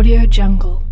Audio Jungle.